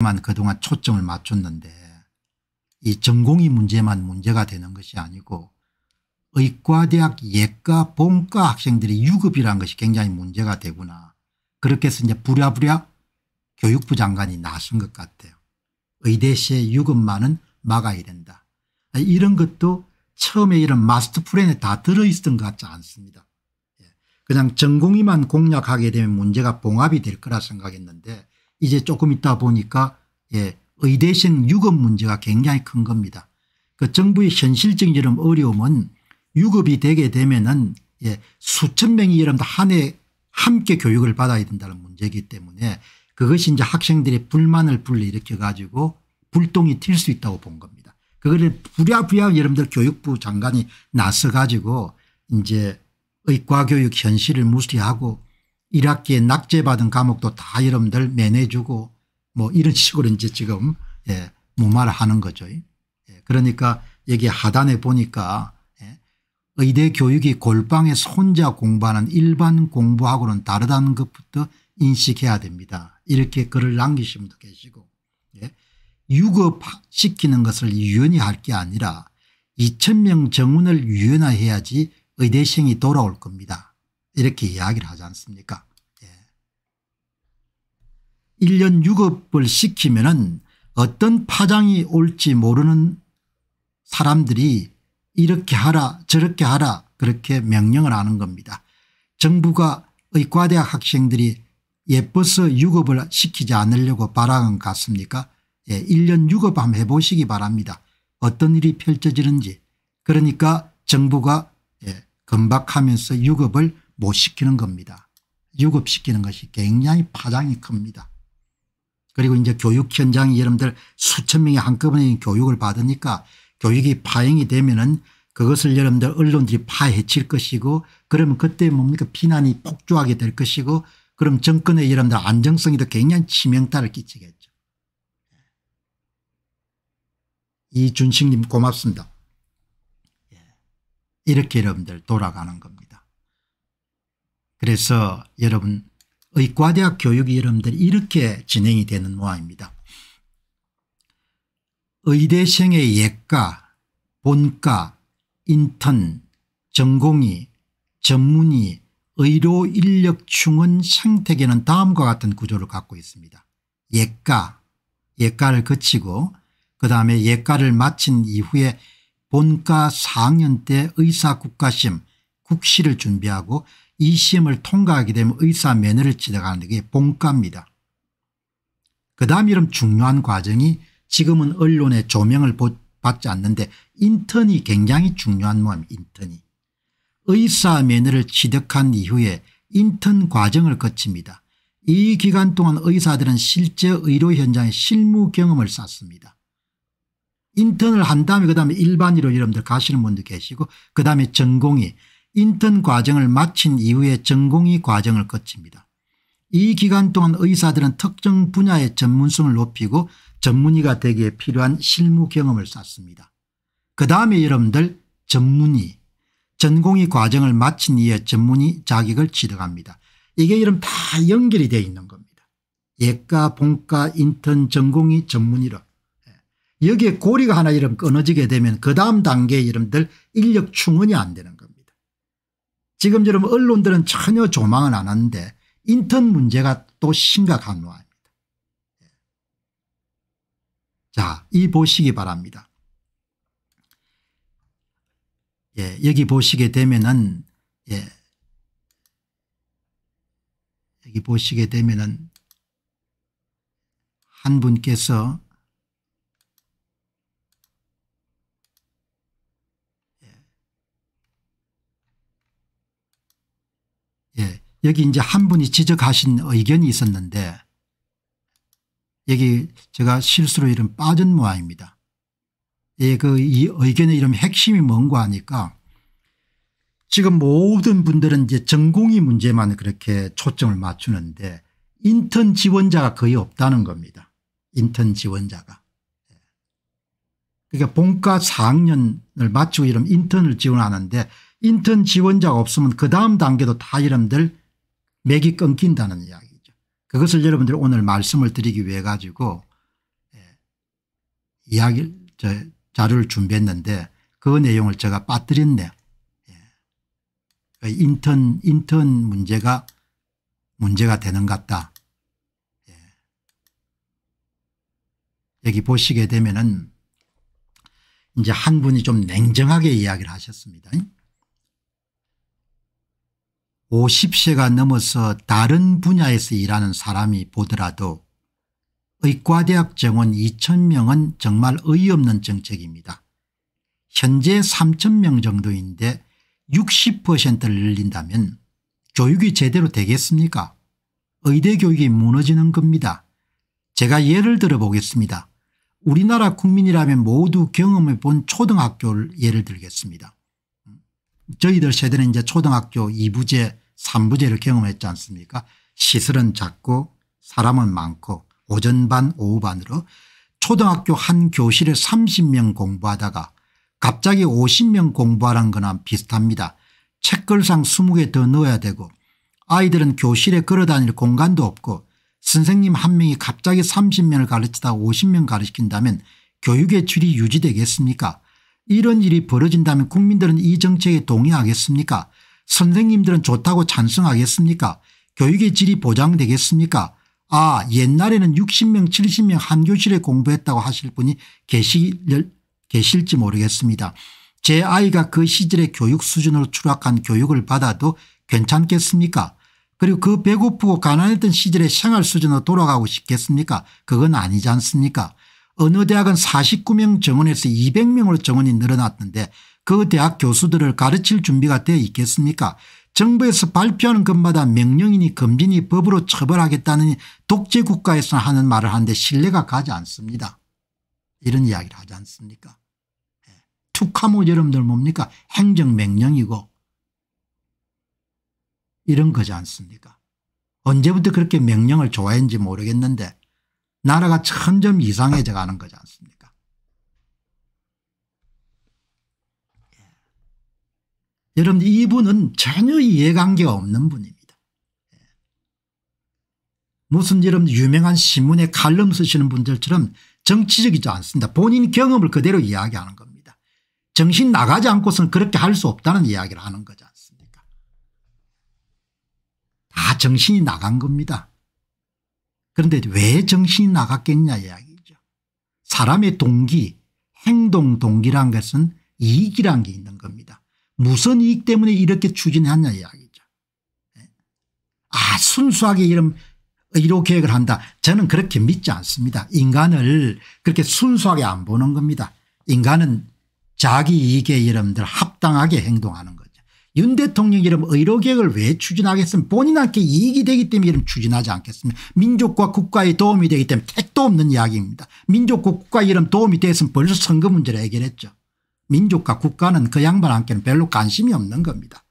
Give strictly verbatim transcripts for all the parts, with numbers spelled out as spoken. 만 그동안 초점을 맞췄는데 이 전공의 문제만 문제가 되는 것이 아니고 의과대학 예과 본과 학생들이 유급이라는 것이 굉장히 문제가 되구나. 그렇게 해서 이제 부랴부랴 교육부 장관이 나선 것 같아요. 의대시의 유급만은 막아야 된다. 이런 것도 처음에 이런 마스터 플랜에 다 들어있던 것 같지 않습니다. 그냥 전공의만 공략하게 되면 문제가 봉합이 될 거라 생각했는데 이제 조금 있다 보니까 예, 의대생 유급 문제가 굉장히 큰 겁니다. 그 정부의 현실적인 이런 어려움은 유급이 되게 되면은 예, 수천 명이 여러분들 한 해 함께 교육을 받아야 된다는 문제이기 때문에 그것이 이제 학생들의 불만을 불러일으켜 가지고 불똥이 튈 수 있다고 본 겁니다. 그걸 부랴부랴 여러분들 교육부 장관이 나서 가지고 이제 의과교육 현실을 무시하고 일 학기에 낙제받은 과목도 다 여러분들 매내주고 뭐 이런 식으로 이제 지금 예, 무마를 하는 거죠. 예, 그러니까 여기 하단에 보니까 예, 의대 교육이 골방에서 혼자 공부하는 일반 공부하고는 다르다는 것부터 인식해야 됩니다. 이렇게 글을 남기신 분도 계시고 예, 유급시키는 것을 유연히 할 게 아니라 이천 명 정원을 유연화해야지 의대생이 돌아올 겁니다. 이렇게 이야기를 하지 않습니까? 예. 일 년 유급을 시키면은 어떤 파장이 올지 모르는 사람들이 이렇게 하라 저렇게 하라 그렇게 명령을 하는 겁니다. 정부가 의과대학 학생들이 예뻐서 유급을 시키지 않으려고 바라는 것 같습니까? 예, 일 년 유급 한번 해보시기 바랍니다. 어떤 일이 펼쳐지는지. 그러니까 정부가 예, 건박하면서 유급을 못 시키는 겁니다. 유급시키는 것이 굉장히 파장이 큽니다. 그리고 이제 교육 현장이 여러분들 수천 명이 한꺼번에 교육을 받으니까 교육이 파행이 되면은 그것을 여러분들 언론들이 파헤칠 것이고 그러면 그때 뭡니까 비난이 폭주하게 될 것이고 그럼 정권의 여러분들 안정성에도 굉장히 치명타를 끼치겠죠. 이준식님 고맙습니다. 이렇게 여러분들 돌아가는 겁니다. 그래서 여러분 의과대학 교육이 여러분들 이렇게 진행이 되는 모양입니다. 의대생의 예과, 본과, 인턴, 전공의, 전문의, 의료 인력 충원 생태계는 다음과 같은 구조를 갖고 있습니다. 예과, 예과를 거치고 그다음에 예과를 마친 이후에 본과 사 학년 때 의사국가시험 국시를 준비하고 이 시험을 통과하게 되면 의사 면허를 취득하는 게 본과입니다. 그다음 이런 중요한 과정이 지금은 언론의 조명을 받지 않는데 인턴이 굉장히 중요한 모양입니다. 인턴이. 의사 면허를 취득한 이후에 인턴 과정을 거칩니다. 이 기간 동안 의사들은 실제 의료 현장의 실무 경험을 쌓습니다. 인턴을 한 다음에 그다음에 일반의로 여러분들 가시는 분도 계시고 그다음에 전공의 인턴 과정을 마친 이후에 전공의 과정을 거칩니다. 이 기간 동안 의사들은 특정 분야의 전문성을 높이고 전문의가 되기에 필요한 실무 경험을 쌓습니다. 그다음에 여러분들 전문의 전공의 과정을 마친 이후에 전문의 자격을 취득합니다. 이게 여러분 다 연결이 되어 있는 겁니다. 예과, 본과, 인턴, 전공의, 전문의로. 여기에 고리가 하나 이름 끊어지게 되면 그 다음 단계의 이름들 인력 충원이 안 되는 겁니다. 지금 여러분 언론들은 전혀 조망을 안 하는데 인턴 문제가 또 심각한 모양입니다. 자, 이 보시기 바랍니다. 예, 여기 보시게 되면은 예, 여기 보시게 되면은 한 분께서 여기 이제 한 분이 지적하신 의견이 있었는데 여기 제가 실수로 이름 빠진 모양입니다. 예, 그 이 의견의 이름 핵심이 뭔가 하니까 지금 모든 분들은 이제 전공의 문제만 그렇게 초점을 맞추는데 인턴 지원자가 거의 없다는 겁니다. 인턴 지원자가. 그러니까 본과 사 학년을 마치고 이런 인턴을 지원하는데 인턴 지원자가 없으면 그 다음 단계도 다 여러분들 맥이 끊긴다는 이야기죠. 그것을 여러분들 오늘 말씀을 드리기 위해 가지고 이야기를 저 자료를 준비했는데 그 내용을 제가 빠뜨렸네요. 예. 인턴 인턴 문제가 문제가 되는 것 같다. 예. 여기 보시게 되면은 이제 한 분이 좀 냉정하게 이야기를 하셨습니다. 오십 세가 넘어서 다른 분야에서 일하는 사람이 보더라도 의과대학 정원 이천 명은 정말 어이없는 정책입니다. 현재 삼천 명 정도인데 육십 퍼센트를 늘린다면 교육이 제대로 되겠습니까? 의대 교육이 무너지는 겁니다. 제가 예를 들어 보겠습니다. 우리나라 국민이라면 모두 경험해 본 초등학교를 예를 들겠습니다. 저희들 세대는 이제 초등학교 이 부제 삼 부제를 경험했지 않습니까? 시설은 작고 사람은 많고 오전반 오후반으로 초등학교 한 교실에 삼십 명 공부하다가 갑자기 오십 명 공부하라는 거나 비슷합니다. 책걸상 이십 개 더 넣어야 되고 아이들은 교실에 걸어다닐 공간도 없고 선생님 한 명이 갑자기 삼십 명을 가르치다 오십 명 가르친다면 교육의 질이 유지되겠습니까? 이런 일이 벌어진다면 국민들은 이 정책에 동의하겠습니까? 선생님들은 좋다고 찬성하겠습니까? 교육의 질이 보장되겠습니까? 아, 옛날에는 육십 명 칠십 명 한 교실에 공부했다고 하실 분이 계시, 계실지 모르겠습니다. 제 아이가 그 시절의 교육 수준으로 추락한 교육을 받아도 괜찮겠습니까? 그리고 그 배고프고 가난했던 시절의 생활 수준으로 돌아가고 싶겠습니까? 그건 아니지 않습니까? 어느 대학은 사십구 명 정원에서 이백 명으로 정원이 늘어났는데 그 대학 교수들을 가르칠 준비가 되어 있겠습니까? 정부에서 발표하는 것마다 명령이니 금지니 법으로 처벌하겠다는 독재 국가에서 하는 말을 하는데 신뢰가 가지 않습니다. 이런 이야기를 하지 않습니까? 예. 툭하면 여러분들 뭡니까? 행정명령이고 이런 거지 않습니까? 언제부터 그렇게 명령을 좋아했는지 모르겠는데 나라가 점점 이상해져 가는 거지 않습니까? 예. 여러분 이분은 전혀 이해관계가 없는 분입니다. 예. 무슨 여러분 유명한 신문에 칼럼 쓰시는 분들처럼 정치적이지 않습니다. 본인 경험을 그대로 이야기하는 겁니다. 정신 나가지 않고서는 그렇게 할 수 없다는 이야기를 하는 거지 않습니까? 다 정신이 나간 겁니다. 그런데 왜 정신이 나갔겠냐 이야기죠. 사람의 동기, 행동 동기란 것은 이익이란 게 있는 겁니다. 무슨 이익 때문에 이렇게 추진하냐 이야기죠. 아, 순수하게 이런 의료 계획을 한다. 저는 그렇게 믿지 않습니다. 인간을 그렇게 순수하게 안 보는 겁니다. 인간은 자기 이익에 여러분들 합당하게 행동하는 거죠. 윤 대통령이 이런 의료 계획을 왜 추진하겠습니까? 본인한테 이익이 되기 때문에 이런 추진하지 않겠습니까? 민족과 국가에 도움이 되기 때문에 택도 없는 이야기입니다. 민족과 국가에 이런 도움이 됐으면 벌써 선거 문제를 해결했죠. 민족과 국가는 그 양반한테는 별로 관심이 없는 겁니다.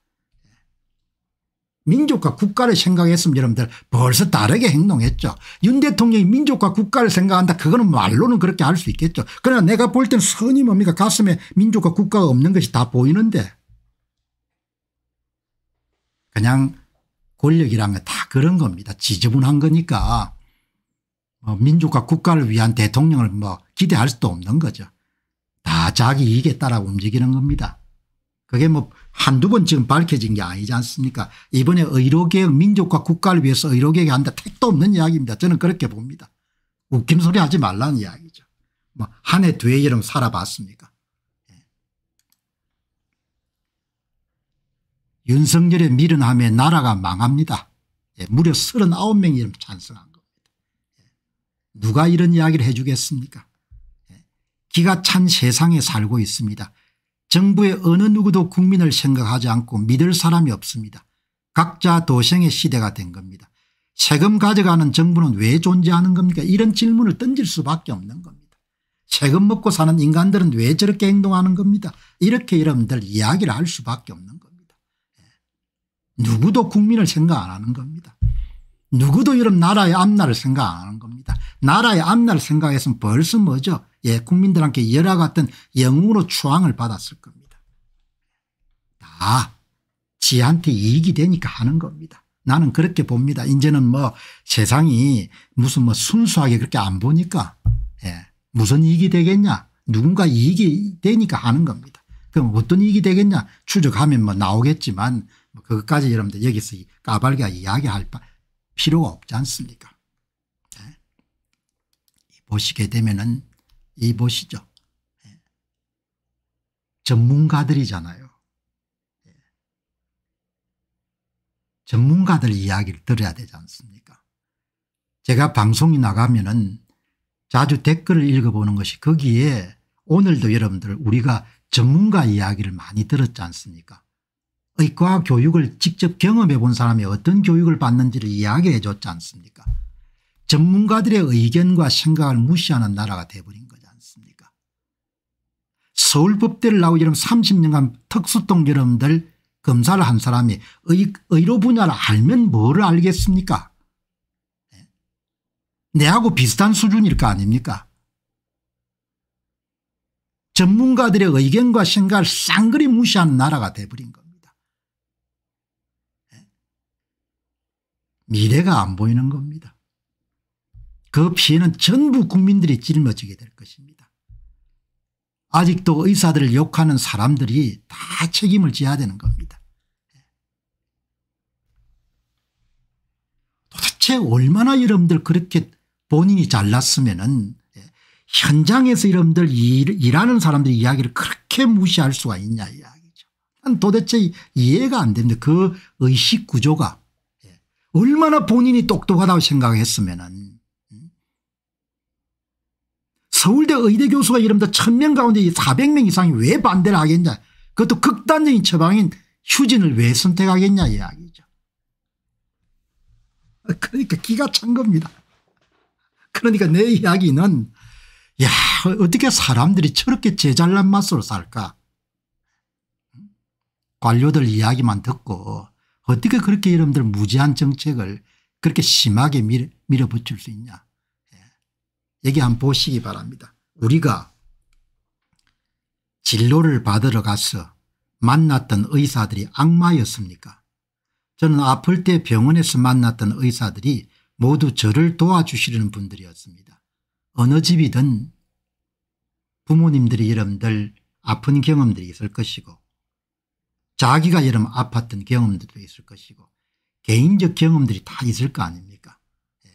민족과 국가를 생각했으면 여러분들 벌써 다르게 행동했죠. 윤 대통령이 민족과 국가를 생각한다. 그거는 말로는 그렇게 할 수 있겠죠. 그러나 내가 볼 때는 선이 뭡니까? 가슴에 민족과 국가가 없는 것이 다 보이는데. 그냥 권력이란 건 다 그런 겁니다. 지저분한 거니까 뭐 민족과 국가를 위한 대통령을 뭐 기대할 수도 없는 거죠. 다 자기 이익에 따라 움직이는 겁니다. 그게 뭐 한두 번 지금 밝혀진 게 아니지 않습니까? 이번에 의료개혁 민족과 국가를 위해서 의료개혁 한다. 택도 없는 이야기입니다. 저는 그렇게 봅니다. 웃김 소리 하지 말라는 이야기죠. 뭐 한 해 두 해 이름 살아봤습니까? 윤석열의 미련함에 나라가 망합니다. 예, 무려 삼십구 명이 찬성한 겁니다. 예, 누가 이런 이야기를 해 주겠습니까? 예, 기가 찬 세상에 살고 있습니다. 정부의 어느 누구도 국민을 생각하지 않고 믿을 사람이 없습니다. 각자 도생의 시대가 된 겁니다. 세금 가져가는 정부는 왜 존재하는 겁니까? 이런 질문을 던질 수밖에 없는 겁니다. 세금 먹고 사는 인간들은 왜 저렇게 행동하는 겁니까? 이렇게 여러분들 이야기를 할 수밖에 없는 겁니다. 누구도 국민을 생각 안 하는 겁니다. 누구도 이런 나라의 앞날을 생각 안 하는 겁니다. 나라의 앞날을 생각했으면 벌써 뭐죠? 예, 국민들한테 열화 같은 영웅으로 추앙을 받았을 겁니다. 다 지한테 이익이 되니까 하는 겁니다. 나는 그렇게 봅니다. 이제는 뭐 세상이 무슨 뭐 순수하게 그렇게 안 보니까 예, 무슨 이익이 되겠냐. 누군가 이익이 되니까 하는 겁니다. 그럼 어떤 이익이 되겠냐 추적하면 뭐 나오겠지만 그것까지 여러분들 여기서 까발게 이야기할 필요가 없지 않습니까. 네. 보시게 되면은 이 보시죠. 네. 전문가들이잖아요. 네. 전문가들 이야기를 들어야 되지 않습니까. 제가 방송이 나가면은 자주 댓글을 읽어보는 것이 거기에 오늘도 여러분들 우리가 전문가 이야기를 많이 들었지 않습니까. 의과 교육을 직접 경험해 본 사람이 어떤 교육을 받는지를 이야기해 줬지 않습니까. 전문가들의 의견과 생각을 무시하는 나라가 돼버린 거지 않습니까. 서울법대를 나오고 여러분 삼십 년간 특수통 여러분들 검사를 한 사람이 의, 의료 분야를 알면 뭐를 알겠습니까. 네. 내하고 비슷한 수준일 거 아닙니까. 전문가들의 의견과 생각을 쌍그리 무시하는 나라가 돼버린 겁니다. 미래가 안 보이는 겁니다. 그 피해는 전부 국민들이 짊어지게 될 것입니다. 아직도 의사들을 욕하는 사람들이 다 책임을 져야 되는 겁니다. 도대체 얼마나 여러분들 그렇게 본인이 잘났으면은 현장에서 여러분들 일, 일하는 사람들의 이야기를 그렇게 무시할 수가 있냐 이야기죠. 난 도대체 이해가 안 됩니다. 그 의식 구조가 얼마나 본인이 똑똑하다고 생각했으면은 서울대 의대 교수가 여러분들 천 명 가운데 사백 명 이상이 왜 반대를 하겠냐. 그것도 극단적인 처방인 휴진을 왜 선택하겠냐 이야기죠. 그러니까 기가 찬 겁니다. 그러니까 내 이야기는 야, 어떻게 사람들이 저렇게 제잘난 맛으로 살까. 관료들 이야기만 듣고 어떻게 그렇게 여러분들 무지한 정책을 그렇게 심하게 밀, 밀어붙일 수 있냐. 예. 여기 한번 보시기 바랍니다. 우리가 진료를 받으러 가서 만났던 의사들이 악마였습니까? 저는 아플 때 병원에서 만났던 의사들이 모두 저를 도와주시려는 분들이었습니다. 어느 집이든 부모님들이 여러분들 아픈 경험들이 있을 것이고 자기가 여러분 아팠던 경험들도 있을 것이고 개인적 경험들이 다 있을 거 아닙니까. 예.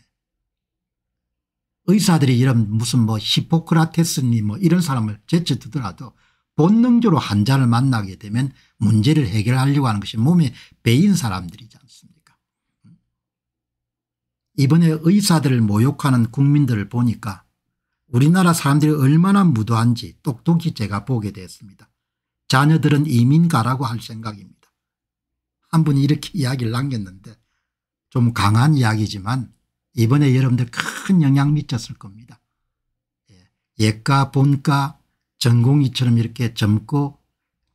의사들이 여러분 무슨 뭐 히포크라테스님 뭐 이런 사람을 제쳐두더라도 본능적으로 환자를 만나게 되면 문제를 해결하려고 하는 것이 몸에 배인 사람들이지 않습니까. 이번에 의사들을 모욕하는 국민들을 보니까 우리나라 사람들이 얼마나 무도한지 똑똑히 제가 보게 됐습니다. 자녀들은 이민 가라고 할 생각입니다. 한 분이 이렇게 이야기를 남겼는데 좀 강한 이야기지만 이번에 여러분들 큰 영향 미쳤을 겁니다. 예과 본과 전공의처럼 이렇게 젊고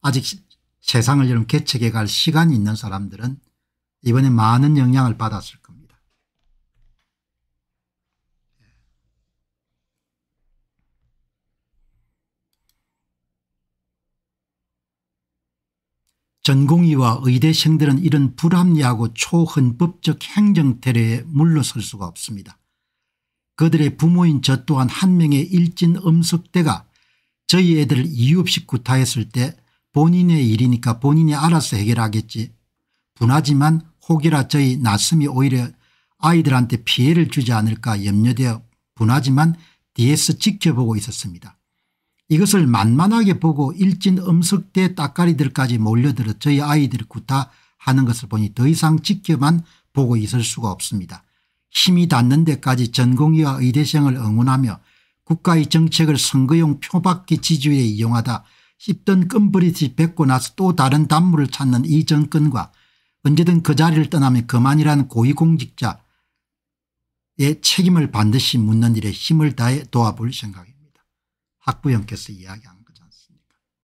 아직 세상을 여러분 개척해 갈 시간이 있는 사람들은 이번에 많은 영향을 받았을 겁니다. 전공의와 의대생들은 이런 불합리하고 초헌법적 행정테러에 물러설 수가 없습니다. 그들의 부모인 저 또한 한 명의 일진 엄석대가 저희 애들을 이유 없이 구타했을 때 본인의 일이니까 본인이 알아서 해결하겠지. 분하지만 혹여라 저희 나슴이 오히려 아이들한테 피해를 주지 않을까 염려되어 분하지만 뒤에서 지켜보고 있었습니다. 이것을 만만하게 보고 일진 엄석대 따까리들까지 몰려들어 저희 아이들이 구타하는 것을 보니 더 이상 지켜만 보고 있을 수가 없습니다. 힘이 닿는 데까지 전공의와 의대생을 응원하며 국가의 정책을 선거용 표바퀴 지지에 이용하다 씹던 끈버릇이 뱉고 나서 또 다른 단물을 찾는 이 정권과 언제든 그 자리를 떠나면 그만이란 고위공직자의 책임을 반드시 묻는 일에 힘을 다해 도와볼 생각입니다. 학부형께서 이야기한